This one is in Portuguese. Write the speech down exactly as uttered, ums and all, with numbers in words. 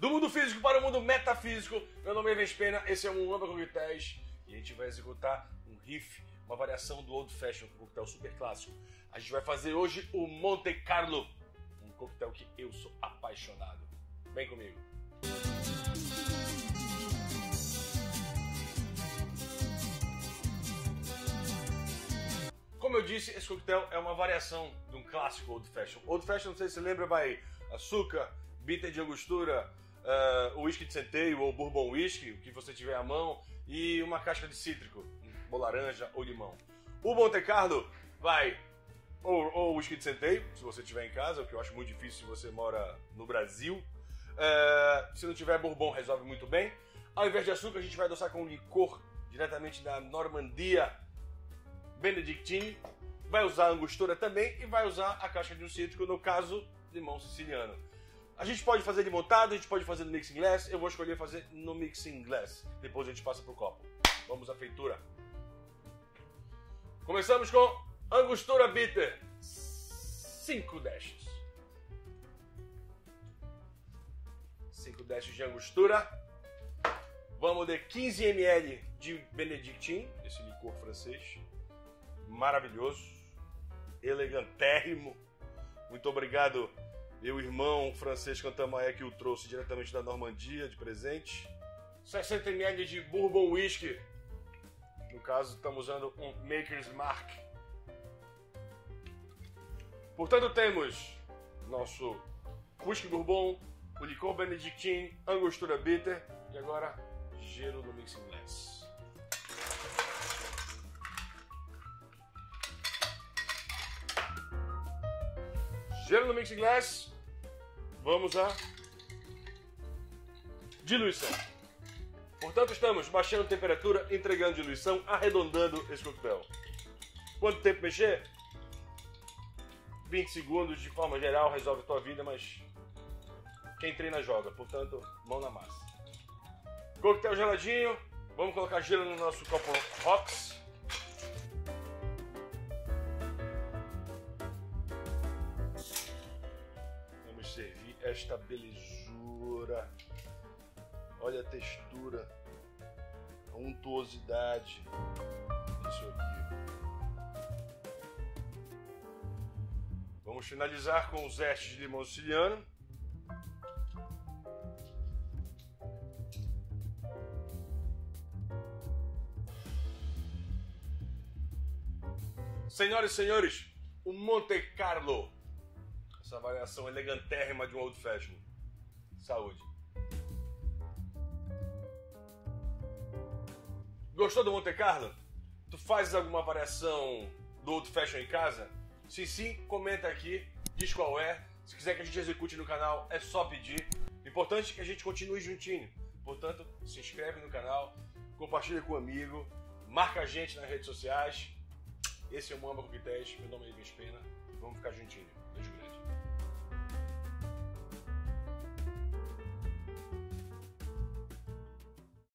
Do mundo físico para o mundo metafísico. Meu nome é Ives Pena, esse é o Muamba Coquetéis e a gente vai executar um riff, uma variação do Old Fashioned, um coquetel super clássico. A gente vai fazer hoje o Monte Carlo, um coquetel que eu sou apaixonado. Vem comigo. Como eu disse, esse coquetel é uma variação de um clássico Old Fashioned. Old Fashioned, não sei se você lembra, vai açúcar, bitter de Angostura, o uh, whisky de centeio ou Bourbon Whiskey, o que você tiver à mão, e uma casca de cítrico, ou laranja ou limão. O Monte Carlo vai ou, ou whisky de centeio, se você tiver em casa, o que eu acho muito difícil se você mora no Brasil. Uh, se não tiver Bourbon, resolve muito bem. Ao invés de açúcar, a gente vai adoçar com licor diretamente da Normandia, Bénédictine. Vai usar a Angostura também e vai usar a casca de um cítrico, no caso, limão siciliano. A gente pode fazer de montado, a gente pode fazer no mixing glass. Eu vou escolher fazer no mixing glass. Depois a gente passa pro copo. Vamos à feitura. Começamos com Angostura Bitter. cinco dashes. cinco dashes de Angostura. Vamos de quinze mililitros de Bénédictine, esse licor francês. Maravilhoso. Elegantérrimo. Muito obrigado. Meu irmão Francisco que o trouxe diretamente da Normandia de presente. sessenta mililitros de Bourbon Whiskey. No caso, estamos usando um Maker's Mark. Portanto, temos nosso Whisky Bourbon, o licor Bénédictine, Angostura Bitter e agora gelo no mixing glass. Gelo no mixing glass. Vamos à diluição. Portanto, estamos baixando a temperatura, entregando diluição, arredondando esse coquetel. Quanto tempo mexer? vinte segundos de forma geral resolve a tua vida, mas quem treina joga, portanto, mão na massa. Coquetel geladinho, vamos colocar gelo no nosso copo rocks. Servir esta belezura, olha a textura, a untuosidade disso aqui. Vamos finalizar com o zeste de limão siciliano. Senhoras e senhores, o Monte Carlo. Essa variação elegantérrima de um Old Fashioned. Saúde. Gostou do Monte Carlo? Tu fazes alguma variação do Old Fashioned em casa? Se sim, comenta aqui, diz qual é. Se quiser que a gente execute no canal, é só pedir. Importante que a gente continue juntinho. Portanto, se inscreve no canal, compartilha com um amigo, marca a gente nas redes sociais. Esse é o Muamba Coquetéis, meu nome é Vespena e vamos ficar juntinho. Beijo grande.